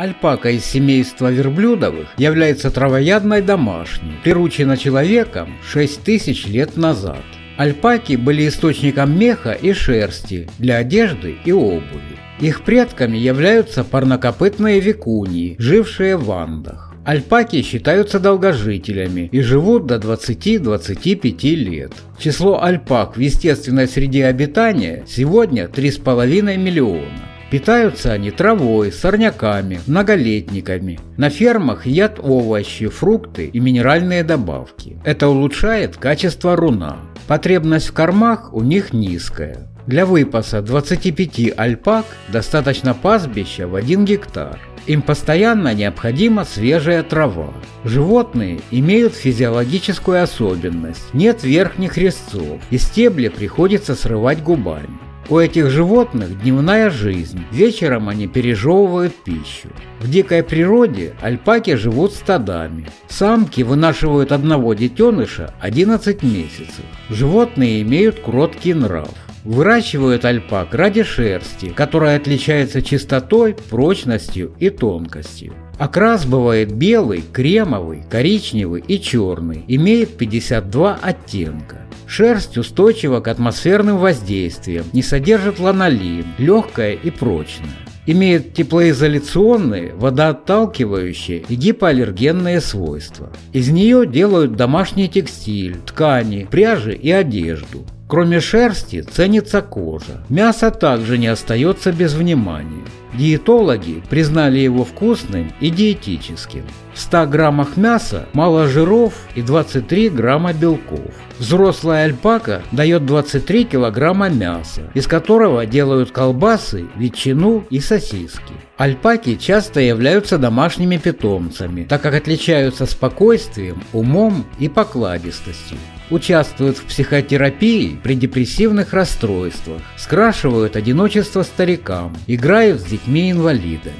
Альпака из семейства верблюдовых является травоядной домашней, приручена человеком 6000 лет назад. Альпаки были источником меха и шерсти для одежды и обуви. Их предками являются парнокопытные викуньи, жившие в Андах. Альпаки считаются долгожителями и живут до 20-25 лет. Число альпак в естественной среде обитания сегодня 3,5 миллиона. Питаются они травой, сорняками, многолетниками. На фермах едят овощи, фрукты и минеральные добавки. Это улучшает качество руна. Потребность в кормах у них низкая. Для выпаса 25 альпак достаточно пастбища в 1 гектар. Им постоянно необходима свежая трава. Животные имеют физиологическую особенность – нет верхних резцов, и стебли приходится срывать губами. У этих животных дневная жизнь, вечером они пережевывают пищу. В дикой природе альпаки живут стадами. Самки вынашивают одного детеныша 11 месяцев. Животные имеют кроткий нрав. Выращивают альпак ради шерсти, которая отличается чистотой, прочностью и тонкостью. Окрас бывает белый, кремовый, коричневый и черный, имеет 52 оттенка. Шерсть устойчива к атмосферным воздействиям, не содержит ланолин, легкая и прочная. Имеет теплоизоляционные, водоотталкивающие и гипоаллергенные свойства. Из нее делают домашний текстиль, ткани, пряжи и одежду. Кроме шерсти ценится кожа. Мясо также не остается без внимания. Диетологи признали его вкусным и диетическим. В 100 граммах мяса мало жиров и 23 грамма белков. Взрослая альпака дает 23 килограмма мяса, из которого делают колбасы, ветчину и сосиски. Альпаки часто являются домашними питомцами, так как отличаются спокойствием, умом и покладистостью. Участвуют в психотерапии при депрессивных расстройствах, скрашивают одиночество старикам, играют с детьми-инвалидами.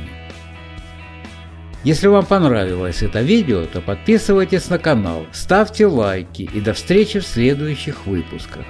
Если вам понравилось это видео, то подписывайтесь на канал, ставьте лайки и до встречи в следующих выпусках.